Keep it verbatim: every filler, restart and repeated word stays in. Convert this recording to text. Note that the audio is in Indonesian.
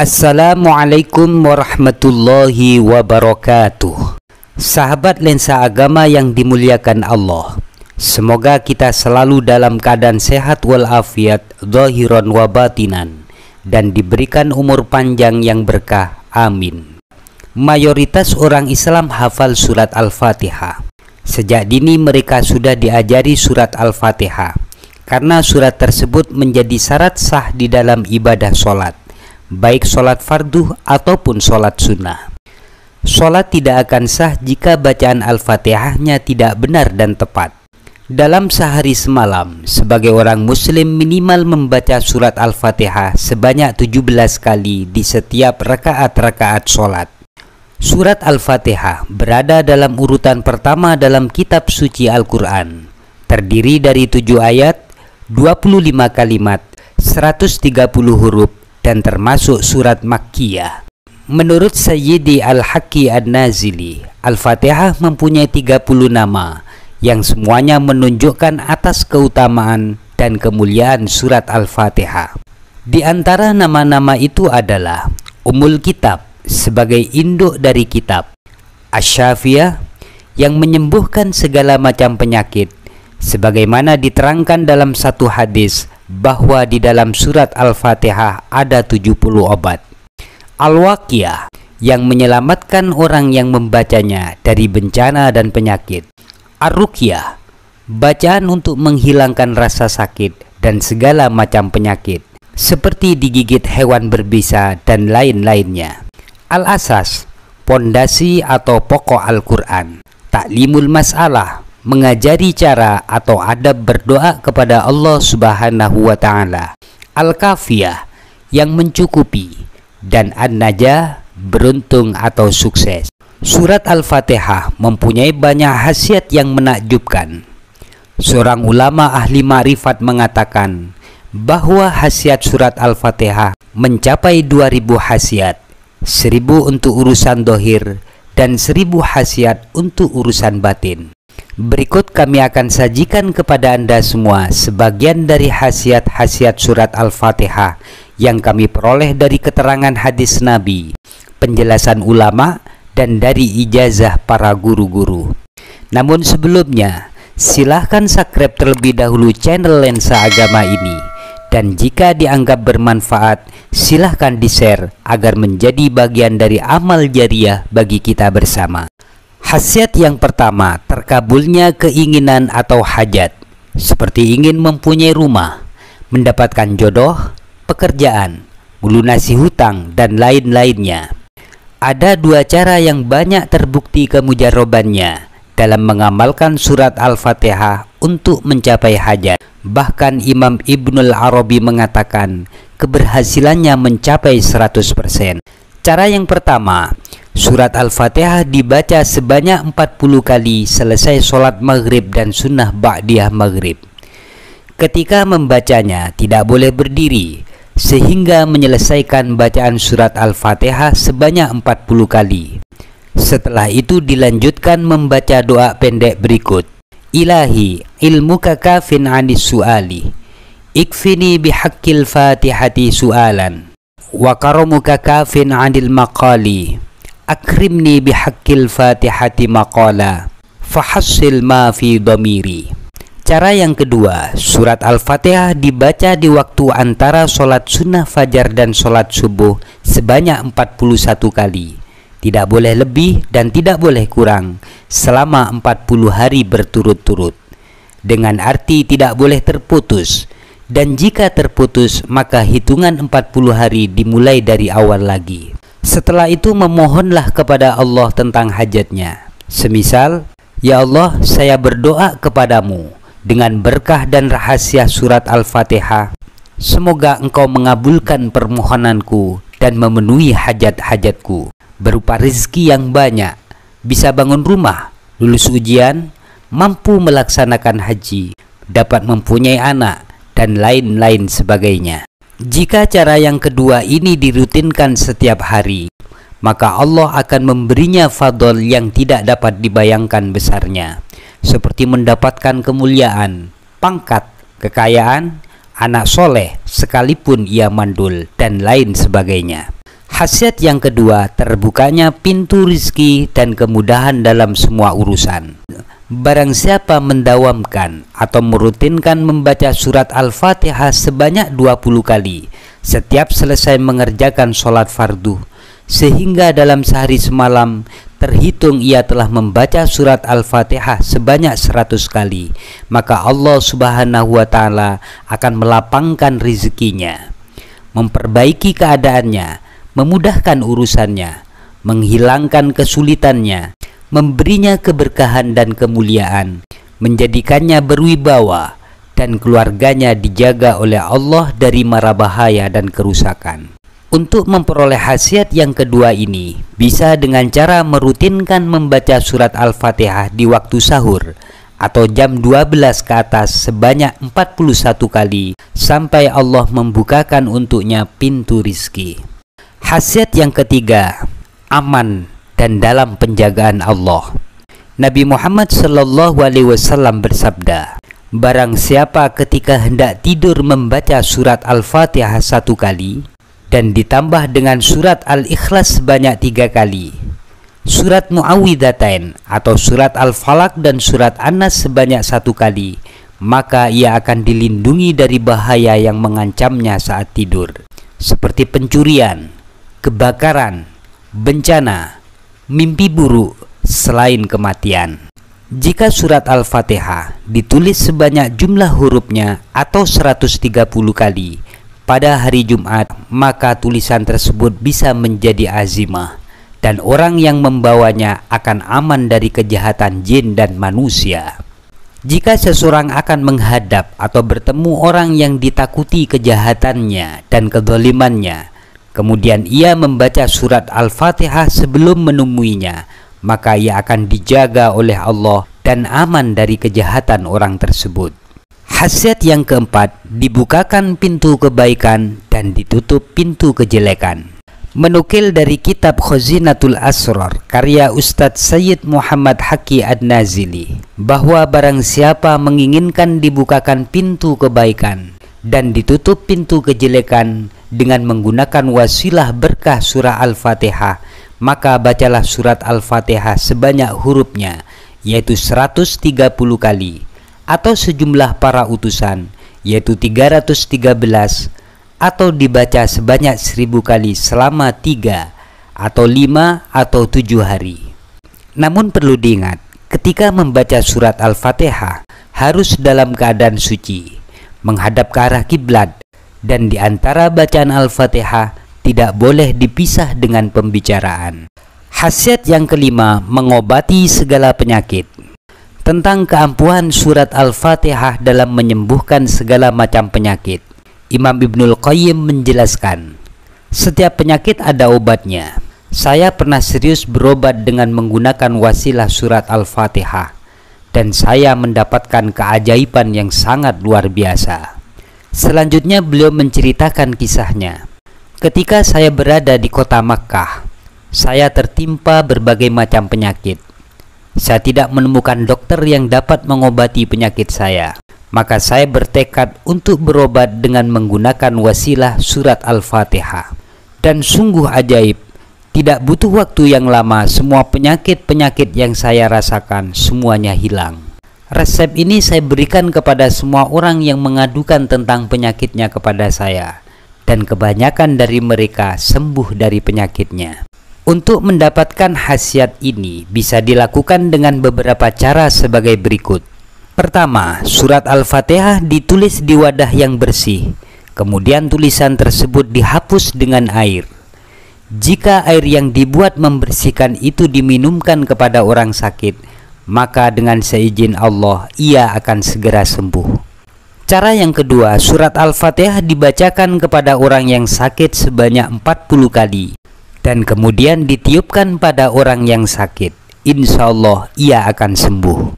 Assalamualaikum warahmatullahi wabarakatuh. Sahabat lensa agama yang dimuliakan Allah, semoga kita selalu dalam keadaan sehat walafiat, zahiran wa batinan, dan diberikan umur panjang yang berkah, amin. Mayoritas orang Islam hafal surat Al-Fatihah. Sejak dini mereka sudah diajari surat Al-Fatihah, karena surat tersebut menjadi syarat sah di dalam ibadah sholat, baik sholat fardu ataupun sholat sunnah. Sholat tidak akan sah jika bacaan Al-Fatihahnya tidak benar dan tepat. Dalam sehari semalam, sebagai orang muslim minimal membaca surat Al-Fatihah sebanyak tujuh belas kali di setiap rakaat-rakaat sholat. Surat Al-Fatihah berada dalam urutan pertama dalam kitab suci Al-Quran. Terdiri dari tujuh ayat, dua puluh lima kalimat, seratus tiga puluh huruf, dan termasuk surat Makkiyah. Menurut Sayyidi Al-Haqi An-Nazili, Al-Fatihah mempunyai tiga puluh nama yang semuanya menunjukkan atas keutamaan dan kemuliaan surat Al-Fatihah. Di antara nama-nama itu adalah Ummul Kitab sebagai induk dari kitab, Asy-Syafiyah yang menyembuhkan segala macam penyakit, sebagaimana diterangkan dalam satu hadis bahwa di dalam surat Al-Fatihah ada tujuh puluh obat. Al-Waqiyah yang menyelamatkan orang yang membacanya dari bencana dan penyakit. Ar-Ruqyah bacaan untuk menghilangkan rasa sakit dan segala macam penyakit seperti digigit hewan berbisa dan lain-lainnya. Al-Asas pondasi atau pokok Al-Quran. Taklimul Mas'alah mengajari cara atau adab berdoa kepada Allah Subhanahu wa Ta'ala. Al-Kafiyah yang mencukupi, dan An-Najah beruntung atau sukses. Surat Al-Fatihah mempunyai banyak khasiat yang menakjubkan. Seorang ulama ahli ma'rifat mengatakan bahwa khasiat surat Al-Fatihah mencapai dua ribu khasiat, seribu untuk urusan dohir dan seribu khasiat untuk urusan batin. Berikut kami akan sajikan kepada Anda semua sebagian dari khasiat-khasiat surat Al-Fatihah yang kami peroleh dari keterangan hadis Nabi, penjelasan ulama, dan dari ijazah para guru-guru. Namun sebelumnya, silahkan subscribe terlebih dahulu channel Lensa Agama ini, dan jika dianggap bermanfaat, silahkan di-share agar menjadi bagian dari amal jariah bagi kita bersama. Khasiat yang pertama, terkabulnya keinginan atau hajat, seperti ingin mempunyai rumah, mendapatkan jodoh, pekerjaan, melunasi hutang, dan lain-lainnya. Ada dua cara yang banyak terbukti kemujarobannya dalam mengamalkan surat Al-Fatihah untuk mencapai hajat. Bahkan Imam Ibnul Arabi mengatakan keberhasilannya mencapai seratus persen. Cara yang pertama, surat Al-Fatihah dibaca sebanyak empat puluh kali selesai sholat maghrib dan sunnah ba'diyah maghrib. Ketika membacanya tidak boleh berdiri, sehingga menyelesaikan bacaan surat Al-Fatihah sebanyak empat puluh kali. Setelah itu dilanjutkan membaca doa pendek berikut. Ilahi ilmuka kafin anis su'ali, ikfini bihaqqil fatihati su'alan, wa karamuka kafin anil maqali, akrimni bihaqqil fatihati maqala, fahassil ma fi dhamiri. Cara yang kedua, surat Al-Fatihah dibaca di waktu antara sholat sunnah fajar dan sholat subuh sebanyak empat puluh satu kali. Tidak boleh lebih dan tidak boleh kurang selama empat puluh hari berturut-turut, dengan arti tidak boleh terputus, dan jika terputus maka hitungan empat puluh hari dimulai dari awal lagi. Setelah itu memohonlah kepada Allah tentang hajatnya. Semisal, ya Allah, saya berdoa kepadamu dengan berkah dan rahasia surat Al-Fatihah, semoga engkau mengabulkan permohonanku dan memenuhi hajat-hajatku, berupa rezeki yang banyak, bisa bangun rumah, lulus ujian, mampu melaksanakan haji, dapat mempunyai anak, dan lain-lain sebagainya. Jika cara yang kedua ini dirutinkan setiap hari, maka Allah akan memberinya fadl yang tidak dapat dibayangkan besarnya, seperti mendapatkan kemuliaan, pangkat, kekayaan, anak soleh sekalipun ia mandul, dan lain sebagainya. Khasiat yang kedua, terbukanya pintu rizki dan kemudahan dalam semua urusan. Barang siapa mendawamkan atau merutinkan membaca surat Al-Fatihah sebanyak dua puluh kali setiap selesai mengerjakan sholat fardu, sehingga dalam sehari semalam terhitung ia telah membaca surat Al-Fatihah sebanyak seratus kali, maka Allah Subhanahu wa Ta'ala akan melapangkan rezekinya, memperbaiki keadaannya, memudahkan urusannya, menghilangkan kesulitannya, memberinya keberkahan dan kemuliaan, menjadikannya berwibawa, dan keluarganya dijaga oleh Allah dari mara bahaya dan kerusakan. Untuk memperoleh khasiat yang kedua ini, bisa dengan cara merutinkan membaca surat Al-Fatihah di waktu sahur atau jam dua belas ke atas sebanyak empat puluh satu kali sampai Allah membukakan untuknya pintu rizki. Khasiat yang ketiga, aman dan dalam penjagaan Allah. Nabi Muhammad shallallahu alaihi wasallam bersabda, barang siapa ketika hendak tidur membaca surat Al-Fatihah satu kali dan ditambah dengan surat Al-Ikhlas sebanyak tiga kali, surat Mu'awwidhatain atau surat Al-Falak dan surat An-Nas sebanyak satu kali, maka ia akan dilindungi dari bahaya yang mengancamnya saat tidur, seperti pencurian, kebakaran, bencana, mimpi buruk, selain kematian. Jika surat Al-Fatihah ditulis sebanyak jumlah hurufnya atau seratus tiga puluh kali pada hari Jumat, maka tulisan tersebut bisa menjadi azimah, dan orang yang membawanya akan aman dari kejahatan jin dan manusia. Jika seseorang akan menghadap atau bertemu orang yang ditakuti kejahatannya dan kedolimannya, kemudian ia membaca surat Al-Fatihah sebelum menemuinya, maka ia akan dijaga oleh Allah dan aman dari kejahatan orang tersebut. Khasiat yang keempat, dibukakan pintu kebaikan dan ditutup pintu kejelekan. Menukil dari kitab Khazinatul Asrar karya Ustadz Sayyid Muhammad Haqi Ad-Nazili, bahwa barang siapa menginginkan dibukakan pintu kebaikan dan ditutup pintu kejelekan dengan menggunakan wasilah berkah surah Al-Fatihah, maka bacalah surat Al-Fatihah sebanyak hurufnya, yaitu seratus tiga puluh kali, atau sejumlah para utusan, yaitu tiga ratus tiga belas, atau dibaca sebanyak seribu kali selama tiga atau lima atau tujuh hari. Namun perlu diingat, ketika membaca surat Al-Fatihah harus dalam keadaan suci, menghadap ke arah kiblat, dan di antara bacaan Al-Fatihah tidak boleh dipisah dengan pembicaraan. Khasiat yang kelima, mengobati segala penyakit. Tentang keampuhan surat Al-Fatihah dalam menyembuhkan segala macam penyakit, Imam Ibnul Qayyim menjelaskan, setiap penyakit ada obatnya. Saya pernah serius berobat dengan menggunakan wasilah surat Al-Fatihah, dan saya mendapatkan keajaiban yang sangat luar biasa. Selanjutnya beliau menceritakan kisahnya. Ketika saya berada di kota Makkah, saya tertimpa berbagai macam penyakit. Saya tidak menemukan dokter yang dapat mengobati penyakit saya. Maka saya bertekad untuk berobat dengan menggunakan wasilah surat Al-Fatihah. Dan sungguh ajaib, tidak butuh waktu yang lama, semua penyakit-penyakit yang saya rasakan semuanya hilang. Resep ini saya berikan kepada semua orang yang mengadukan tentang penyakitnya kepada saya, dan kebanyakan dari mereka sembuh dari penyakitnya. Untuk mendapatkan khasiat ini bisa dilakukan dengan beberapa cara sebagai berikut. Pertama, surat Al-Fatihah ditulis di wadah yang bersih, kemudian tulisan tersebut dihapus dengan air. Jika air yang dibuat membersihkan itu diminumkan kepada orang sakit, maka dengan seizin Allah ia akan segera sembuh. Cara yang kedua, surat Al-Fatihah dibacakan kepada orang yang sakit sebanyak empat puluh kali dan kemudian ditiupkan pada orang yang sakit. Insya Allah ia akan sembuh.